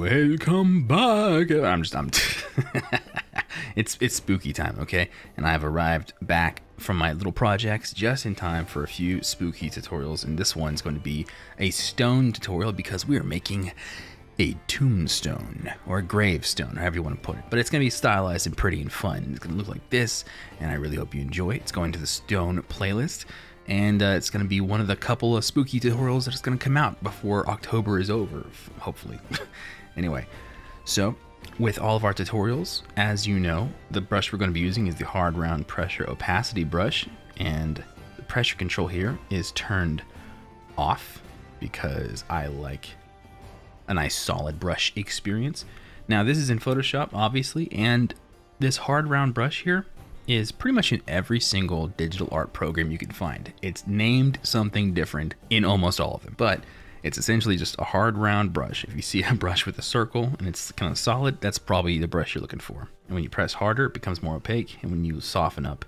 welcome back. I'm it's spooky time, okay? And I have arrived back from my little projects just in time for a few spooky tutorials, and this one's going to be a stone tutorial because we are making a tombstone or a gravestone, or however you want to put it. But it's going to be stylized and pretty and fun. It's going to look like this, and I really hope you enjoy it. It's going to the stone playlist. And it's going to be one of the couple of spooky tutorials that's going to come out before October is over, hopefully. Anyway, so with all of our tutorials, as you know, the brush we're going to be using is the hard round pressure opacity brush. And the pressure control here is turned off because I like a nice solid brush experience. Now, this is in Photoshop, obviously, and this hard round brush here is pretty much in every single digital art program you can find. It's named something different in almost all of them, but it's essentially just a hard round brush. If you see a brush with a circle and it's kind of solid, that's probably the brush you're looking for. And when you press harder, it becomes more opaque, and when you soften up,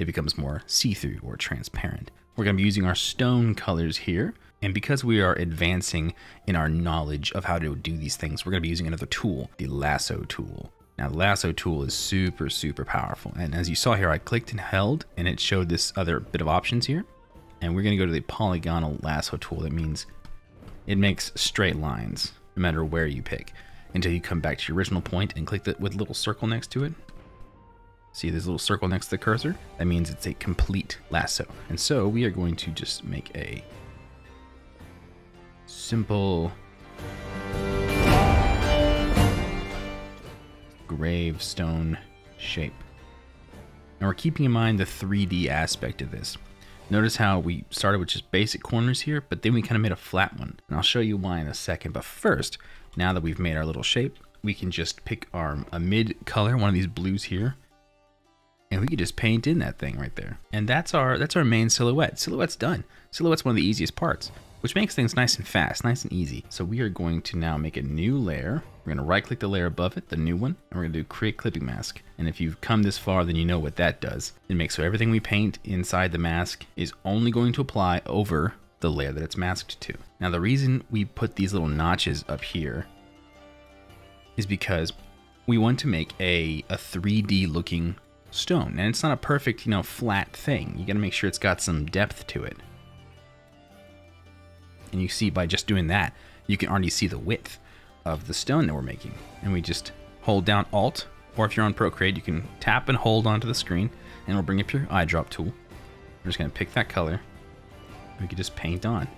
it becomes more see-through or transparent. We're gonna be using our stone colors here, and because we are advancing in our knowledge of how to do these things, we're gonna be using another tool, the lasso tool. Now, the lasso tool is super, super powerful. And as you saw here, I clicked and held, and it showed this other bit of options here. And we're gonna go to the polygonal lasso tool. That means it makes straight lines, no matter where you pick, until you come back to your original point and click that with a little circle next to it. See this little circle next to the cursor? That means it's a complete lasso. And so we are going to just make a simple gravestone shape. Now, we're keeping in mind the 3D aspect of this. Notice how we started with just basic corners here, but then we kind of made a flat one. And I'll show you why in a second. But first, now that we've made our little shape, we can just pick a mid color, one of these blues here, and we can just paint in that thing right there. And that's our main silhouette. Silhouette's done. Silhouette's one of the easiest parts, which makes things nice and fast, nice and easy. So we are going to now make a new layer. We're gonna right click the layer above it, the new one, and we're gonna do create clipping mask. And if you've come this far, then you know what that does. It makes so everything we paint inside the mask is only going to apply over the layer that it's masked to. Now, the reason we put these little notches up here is because we want to make a 3D looking stone. And it's not a perfect, you know, flat thing. You gotta make sure it's got some depth to it. And you see, by just doing that, you can already see the width of the stone that we're making. And we just hold down Alt, or if you're on Procreate, you can tap and hold onto the screen, and it'll bring up your eyedrop tool. We're just gonna pick that color. We can just paint on.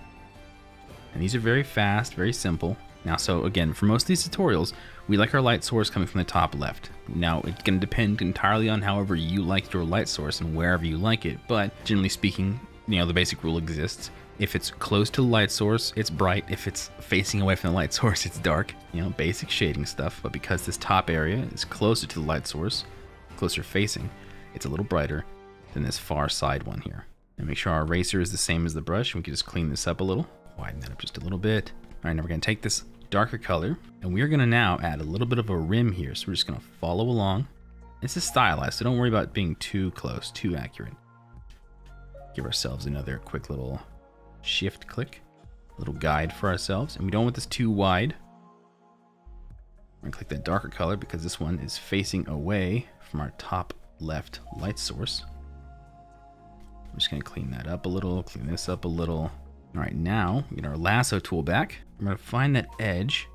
And these are very fast, very simple. Now, so again, for most of these tutorials, we like our light source coming from the top left. Now, it's gonna depend entirely on however you like your light source and wherever you like it, but generally speaking, you know, the basic rule exists. If it's close to the light source, it's bright. If it's facing away from the light source, it's dark. You know, basic shading stuff. But because this top area is closer to the light source, closer facing, it's a little brighter than this far side one here. And make sure our eraser is the same as the brush. We can just clean this up a little, widen that up just a little bit. All right, now we're gonna take this darker color, and we're gonna now add a little bit of a rim here. So we're just gonna follow along. This is stylized, so don't worry about being too close, too accurate. Give ourselves another quick little shift click, little guide for ourselves, and we don't want this too wide. We're gonna click that darker color because this one is facing away from our top left light source. I'm just gonna clean that up a little, clean this up a little. All right, now we get our lasso tool back. I'm gonna find that edge,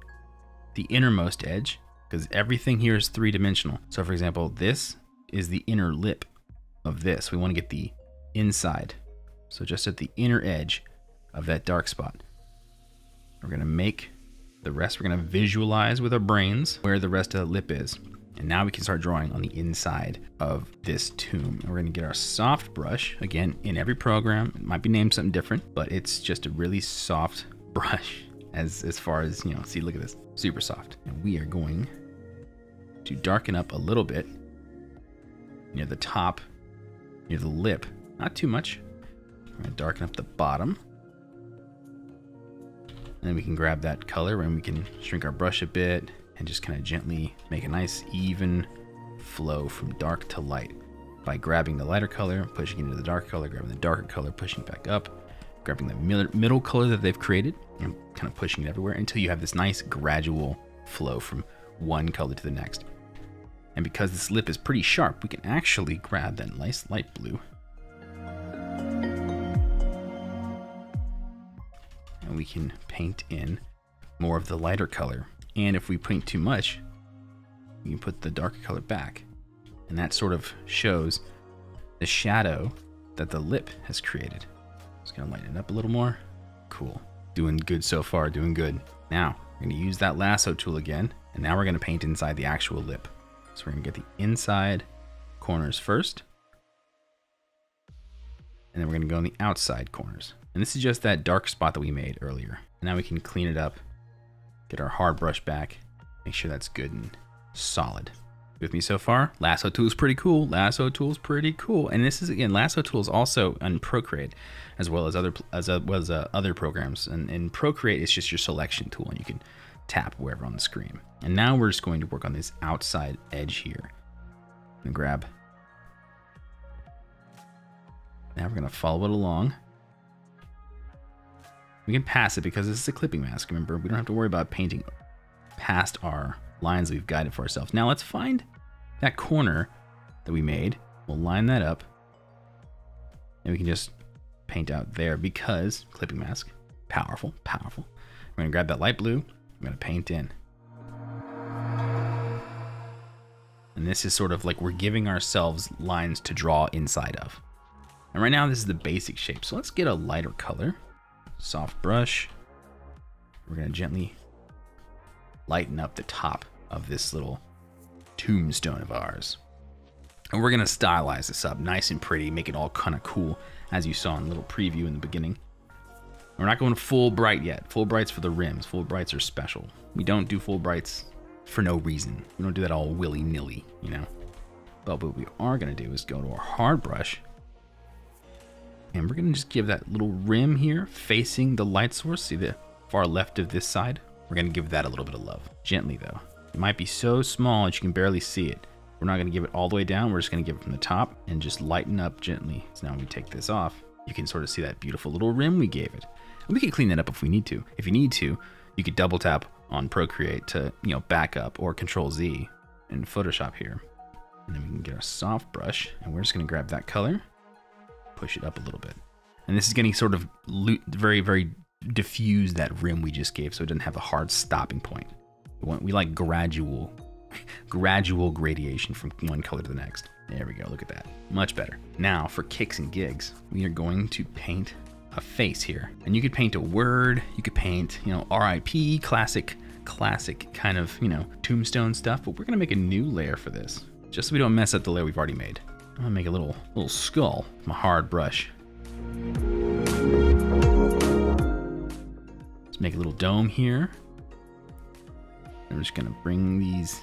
the innermost edge, because everything here is three-dimensional. So for example, this is the inner lip of this. We wanna get the inside. So just at the inner edge of that dark spot. We're gonna make the rest, we're gonna visualize with our brains where the rest of the lip is. And now we can start drawing on the inside of this tomb. We're gonna get our soft brush, again, in every program. It might be named something different, but it's just a really soft brush as far as, you know, see, look at this, super soft. And we are going to darken up a little bit near the top, near the lip, not too much. We're gonna darken up the bottom. And then we can grab that color and we can shrink our brush a bit and just kind of gently make a nice even flow from dark to light by grabbing the lighter color, pushing into the dark color, grabbing the darker color, pushing back up, grabbing the middle color that they've created and kind of pushing it everywhere until you have this nice gradual flow from one color to the next. And because this lip is pretty sharp, we can actually grab that nice light blue. And we can paint in more of the lighter color. And if we paint too much, we can put the darker color back. And that sort of shows the shadow that the lip has created. Just gonna lighten it up a little more. Cool. Doing good so far, doing good. Now, we're gonna use that lasso tool again, and now we're gonna paint inside the actual lip. So we're gonna get the inside corners first, and then we're gonna go on the outside corners. And this is just that dark spot that we made earlier. And now we can clean it up, get our hard brush back, make sure that's good and solid. With me so far? Lasso tool is pretty cool. Lasso tool is pretty cool. And this is, again, lasso tool is also on Procreate as well as other programs. And in Procreate, it's just your selection tool, and you can tap wherever on the screen. And now we're just going to work on this outside edge here. I'm gonna grab. Now we're gonna follow it along. We can pass it because this is a clipping mask. Remember, we don't have to worry about painting past our lines we've guided for ourselves. Now let's find that corner that we made. We'll line that up, and we can just paint out there because clipping mask, powerful, powerful. We're gonna grab that light blue. I'm gonna paint in. And this is sort of like we're giving ourselves lines to draw inside of. And right now this is the basic shape. So let's get a lighter color, soft brush. We're gonna gently lighten up the top of this little tombstone of ours. And we're gonna stylize this up nice and pretty, make it all kind of cool, as you saw in a little preview in the beginning. We're not going full bright yet. Full brights for the rims. Full brights are special. We don't do full brights for no reason. We don't do that all willy-nilly, you know? But what we are gonna do is go to our hard brush, and we're gonna just give that little rim here facing the light source. See the far left of this side? We're gonna give that a little bit of love. Gently though. It might be so small that you can barely see it. We're not gonna give it all the way down. We're just gonna give it from the top and just lighten up gently. So now when we take this off, you can sort of see that beautiful little rim we gave it. And we can clean that up if we need to. If you need to, you could double tap on Procreate to, you know, back up, or Control Z in Photoshop here. And then we can get our soft brush, and we're just gonna grab that color, push it up a little bit. And this is gonna sort of very, very diffuse that rim we just gave, so it doesn't have a hard stopping point. We like gradual gradation from one color to the next. There we go, look at that, much better. Now for kicks and gigs, we are going to paint a face here. And you could paint a word, you could paint, you know, RIP, classic kind of, you know, tombstone stuff, but we're gonna make a new layer for this, just so we don't mess up the layer we've already made. I'm gonna make a little skull with my hard brush. Let's make a little dome here. I'm just gonna bring these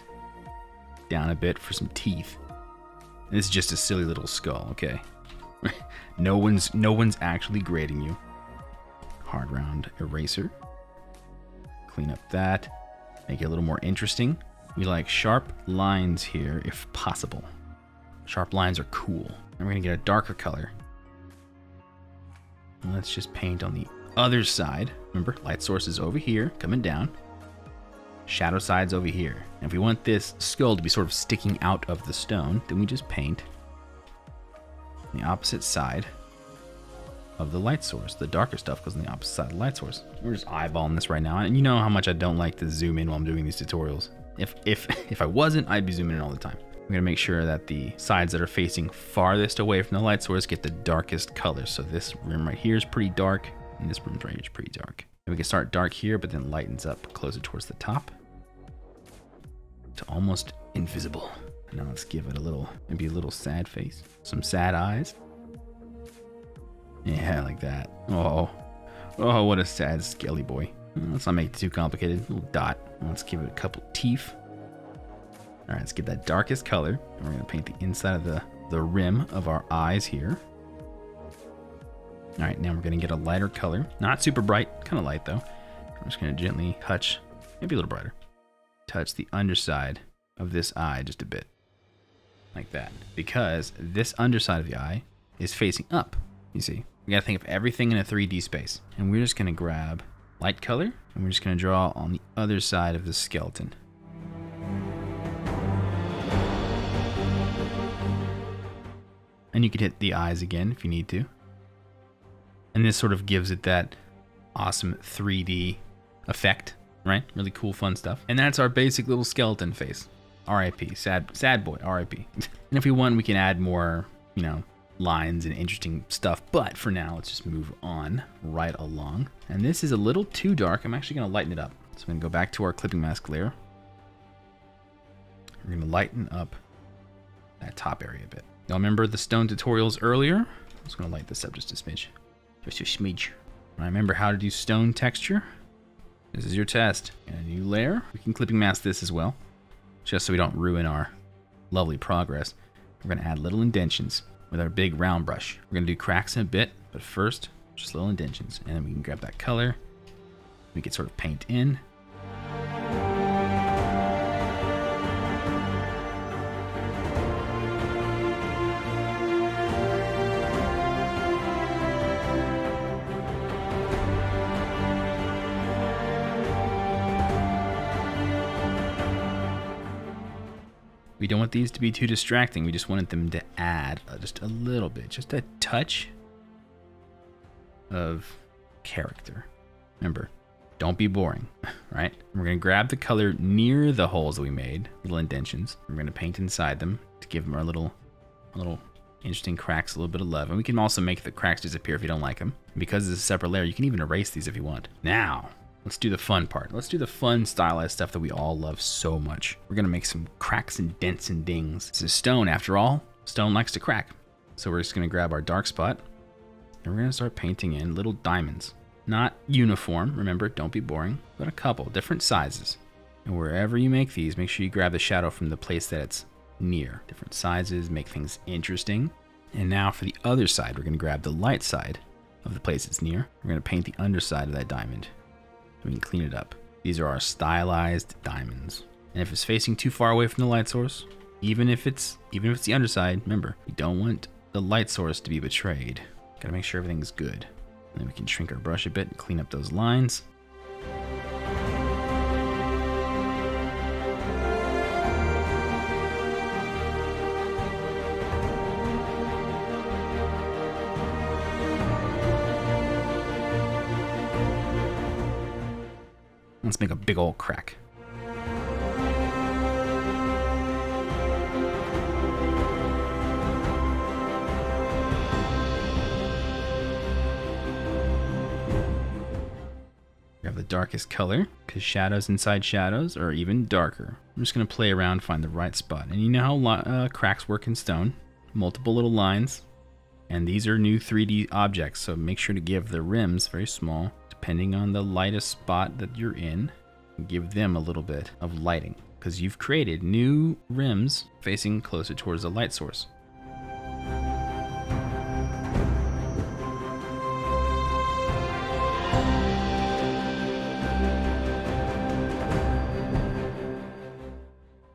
down a bit for some teeth. And this is just a silly little skull, okay? no one's actually grading you. Hard round eraser. Clean up that, make it a little more interesting. We like sharp lines here if possible. Sharp lines are cool. And we're gonna get a darker color. And let's just paint on the other side. Remember, light source is over here, coming down. Shadow side's over here. And if we want this skull to be sort of sticking out of the stone, then we just paint the opposite side of the light source. The darker stuff goes on the opposite side of the light source. We're just eyeballing this right now. And you know how much I don't like to zoom in while I'm doing these tutorials. If I wasn't, I'd be zooming in all the time. I'm gonna make sure that the sides that are facing farthest away from the light source get the darkest color. So this rim right here is pretty dark, and this rim right here is pretty dark. And we can start dark here, but then lightens up closer towards the top to almost invisible. Now let's give it a little, maybe a little sad face, some sad eyes. Yeah, like that. Oh, what a sad skelly boy. Let's not make it too complicated. Little dot. Let's give it a couple teeth. All right, let's get that darkest color, and we're gonna paint the inside of the rim of our eyes here. All right, now we're gonna get a lighter color. Not super bright, kind of light though. I'm just gonna gently touch, maybe a little brighter, touch the underside of this eye just a bit, like that. Because this underside of the eye is facing up, you see? We gotta think of everything in a 3D space. And we're just gonna grab light color, and we're just gonna draw on the other side of the skeleton. And you could hit the eyes again if you need to. And this sort of gives it that awesome 3D effect, right? Really cool, fun stuff. And that's our basic little skeleton face. RIP, sad boy, RIP. And if we want, we can add more, you know, lines and interesting stuff. But for now, let's just move on right along. And this is a little too dark. I'm actually going to lighten it up. So I'm going to go back to our clipping mask layer. We're going to lighten up that top area a bit. Y'all remember the stone tutorials earlier? I'm just going to light this up just a smidge. Just a smidge. I remember how to do stone texture. This is your test. And a new layer. We can clipping mask this as well, just so we don't ruin our lovely progress. We're going to add little indentions with our big round brush. We're going to do cracks in a bit, but first, just little indentions. And then we can grab that color. We can sort of paint in. We don't want these to be too distracting. We just wanted them to add just a little bit, just a touch of character. Remember, don't be boring, right? We're gonna grab the color near the holes that we made, little indentions. We're gonna paint inside them to give them our little interesting cracks, a little bit of love. And we can also make the cracks disappear if you don't like them. And because it's a separate layer, you can even erase these if you want. Now, let's do the fun part. Let's do the fun stylized stuff that we all love so much. We're gonna make some cracks and dents and dings. This is stone after all. Stone likes to crack. So we're just gonna grab our dark spot and we're gonna start painting in little diamonds. Not uniform, remember, don't be boring, but a couple different sizes. And wherever you make these, make sure you grab the shadow from the place that it's near. Different sizes make things interesting. And now for the other side, we're gonna grab the light side of the place it's near. We're gonna paint the underside of that diamond. We can clean it up. These are our stylized diamonds. And if it's facing too far away from the light source, even if it's the underside, remember, we don't want the light source to be betrayed. Gotta make sure everything's good. And then we can shrink our brush a bit and clean up those lines. Let's make a big old crack. We have the darkest color because shadows inside shadows are even darker. I'm just going to play around, find the right spot. And you know how cracks work in stone, multiple little lines. And these are new 3D objects, so make sure to give the rims very small. Depending on the lightest spot that you're in, give them a little bit of lighting because you've created new rims facing closer towards the light source.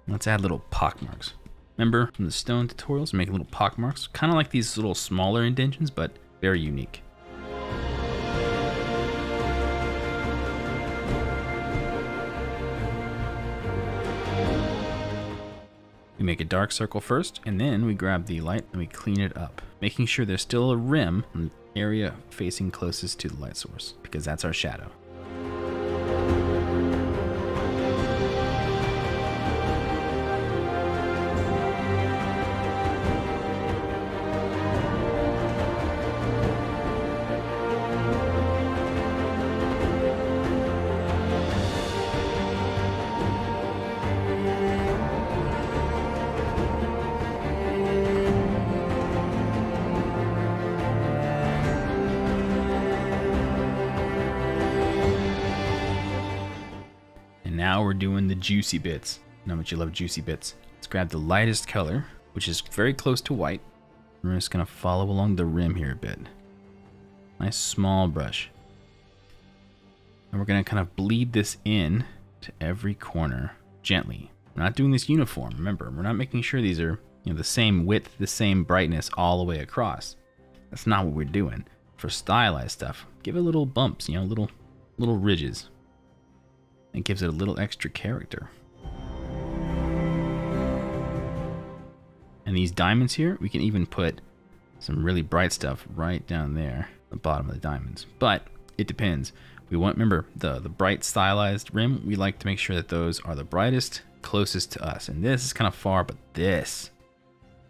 Let's add little pockmarks. Remember from the stone tutorials, make little pockmarks, kind of like these little smaller indentions, but very unique. Make a dark circle first, and then we grab the light and we clean it up, making sure there's still a rim in the area facing closest to the light source, because that's our shadow. Now we're doing the juicy bits. I know that you love juicy bits. Let's grab the lightest color, which is very close to white. We're just gonna follow along the rim here a bit. Nice small brush. And we're gonna kind of bleed this in to every corner gently. We're not doing this uniform, remember. We're not making sure these are, you know, the same width, the same brightness all the way across. That's not what we're doing. For stylized stuff, give it little bumps, you know, little ridges. It gives it a little extra character. And these diamonds here, we can even put some really bright stuff right down there, the bottom of the diamonds. But it depends. We want, remember, the bright stylized rim, we like to make sure that those are the brightest, closest to us. And this is kind of far, but this,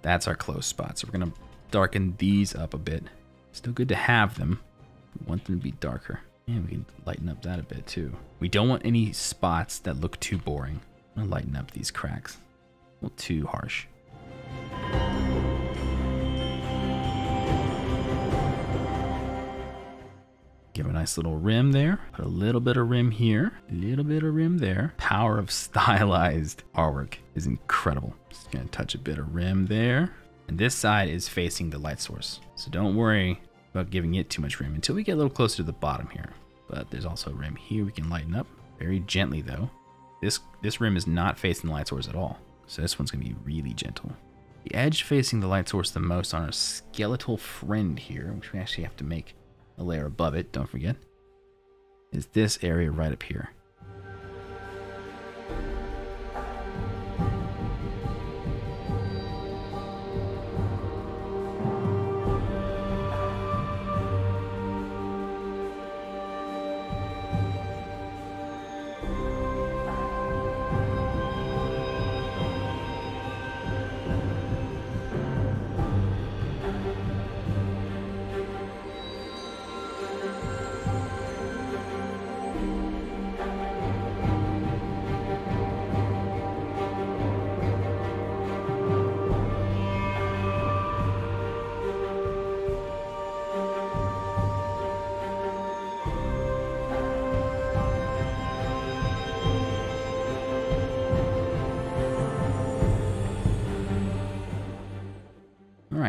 that's our close spot. So we're gonna darken these up a bit. Still good to have them. We want them to be darker. And we can lighten up that a bit too. We don't want any spots that look too boring. I'm gonna lighten up these cracks. A little too harsh. Give a nice little rim there. Put a little bit of rim here, a little bit of rim there. Power of stylized artwork is incredible. Just gonna touch a bit of rim there. And this side is facing the light source. So don't worry about giving it too much rim until we get a little closer to the bottom here. But there's also rim here we can lighten up very gently though. This rim is not facing the light source at all. So this one's gonna be really gentle. The edge facing the light source the most on our skeletal friend here, which we actually have to make a layer above it, don't forget, is this area right up here.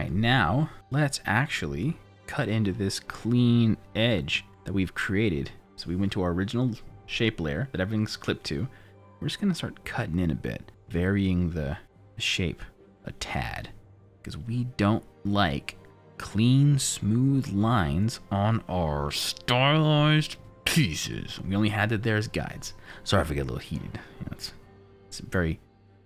Now, let's actually cut into this clean edge that we've created. So we went to our original shape layer that everything's clipped to. We're just gonna start cutting in a bit, varying the shape a tad, because we don't like clean, smooth lines on our stylized pieces. We only had that there as guides. Sorry if I get a little heated. You know, it's a very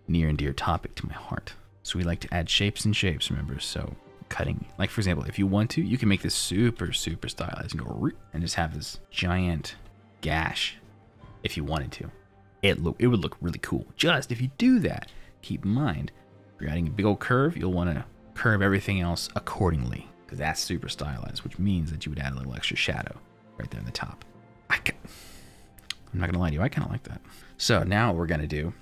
near and dear topic to my heart. So we like to add shapes and shapes, remember, so cutting. Like for example, if you want to, you can make this super, super stylized and just have this giant gash if you wanted to. It would look really cool. Just if you do that, keep in mind, if you're adding a big old curve, you'll want to curve everything else accordingly, because that's super stylized, which means that you would add a little extra shadow right there in the top. I'm not gonna lie to you, I kind of like that. So now what we're gonna do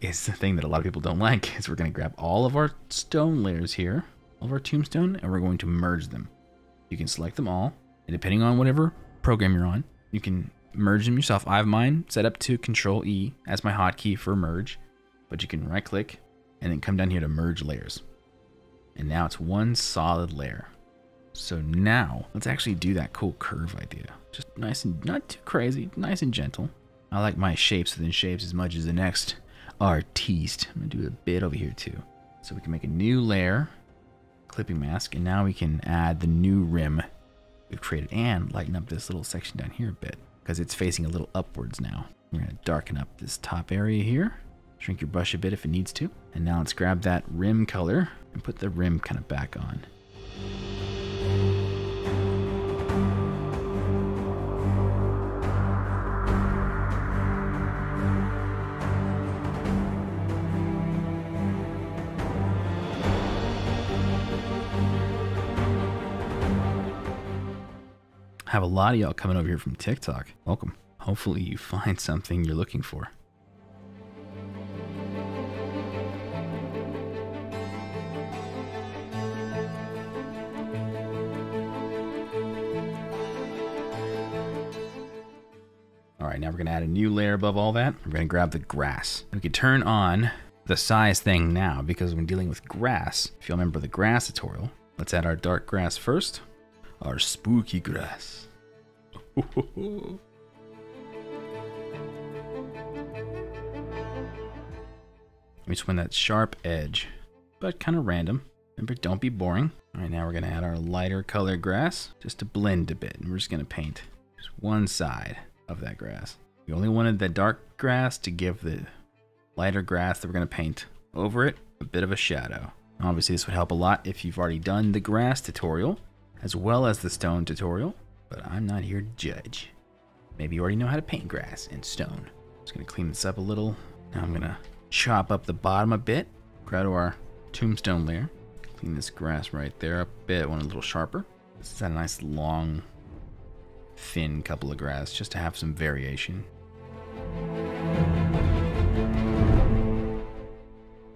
is the thing that a lot of people don't like, is we're gonna grab all of our stone layers here, all of our tombstone, and we're going to merge them. You can select them all, and depending on whatever program you're on, you can merge them yourself. I have mine set up to Control E as my hotkey for merge, but you can right click and then come down here to merge layers. And now it's one solid layer. So now let's actually do that cool curve idea. Just nice and not too crazy, nice and gentle. I like my shapes within shapes as much as the next artiste. I'm gonna do a bit over here too. So we can make a new layer, clipping mask, and now we can add the new rim we've created and lighten up this little section down here a bit, because it's facing a little upwards now. We're gonna darken up this top area here, shrink your brush a bit if it needs to. And now let's grab that rim color and put the rim kind of back on. Have a lot of y'all coming over here from TikTok. Welcome. Hopefully you find something you're looking for. All right, now we're gonna add a new layer above all that. We're gonna grab the grass. We can turn on the size thing now, because when dealing with grass, if you'll remember the grass tutorial, let's add our dark grass first. Our spooky grass. We just want that sharp edge, but kind of random. Remember, don't be boring. All right, now we're gonna add our lighter color grass just to blend a bit. And we're just gonna paint just one side of that grass. We only wanted the dark grass to give the lighter grass that we're gonna paint over it a bit of a shadow. Obviously this would help a lot if you've already done the grass tutorial as well as the stone tutorial, but I'm not here to judge. Maybe you already know how to paint grass and stone. Just gonna clean this up a little. Now I'm gonna chop up the bottom a bit. Grab to our tombstone layer. Clean this grass right there up a bit, want a little sharper. This is a nice long, thin couple of grass just to have some variation.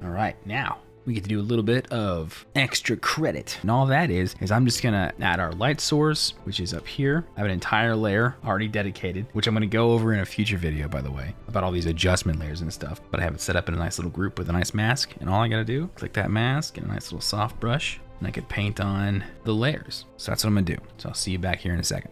All right, now we get to do a little bit of extra credit. And all that is I'm just gonna add our light source, which is up here. I have an entire layer already dedicated, which I'm gonna go over in a future video, by the way, about all these adjustment layers and stuff. But I have it set up in a nice little group with a nice mask. And all I gotta do, click that mask and a nice little soft brush, and I could paint on the layers. So that's what I'm gonna do. So I'll see you back here in a second.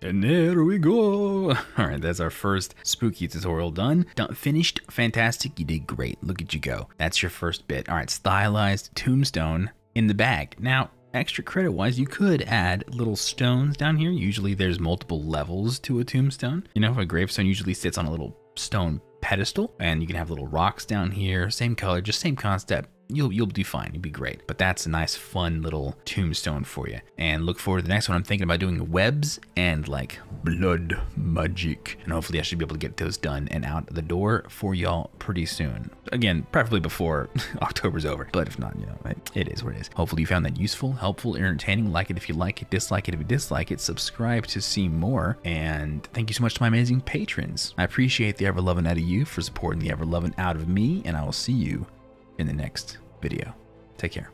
And there we go. All right, that's our first spooky tutorial done. Finished, fantastic, you did great. Look at you go. That's your first bit. All right, stylized tombstone in the bag. Now, extra credit wise, you could add little stones down here. Usually there's multiple levels to a tombstone. You know, a gravestone usually sits on a little stone pedestal, and you can have little rocks down here, same color, just same concept. You'll do fine, you'll be great. But that's a nice fun little tombstone for you. And look forward to the next one. I'm thinking about doing webs and like blood magic. And hopefully I should be able to get those done and out the door for y'all pretty soon. Again, preferably before October's over. But if not, you know, it is what it is. Hopefully you found that useful, helpful, entertaining. Like it if you like it, dislike it if you dislike it, subscribe to see more. And thank you so much to my amazing patrons. I appreciate the ever loving out of you for supporting the ever loving out of me. And I will see you in the next video. Take care.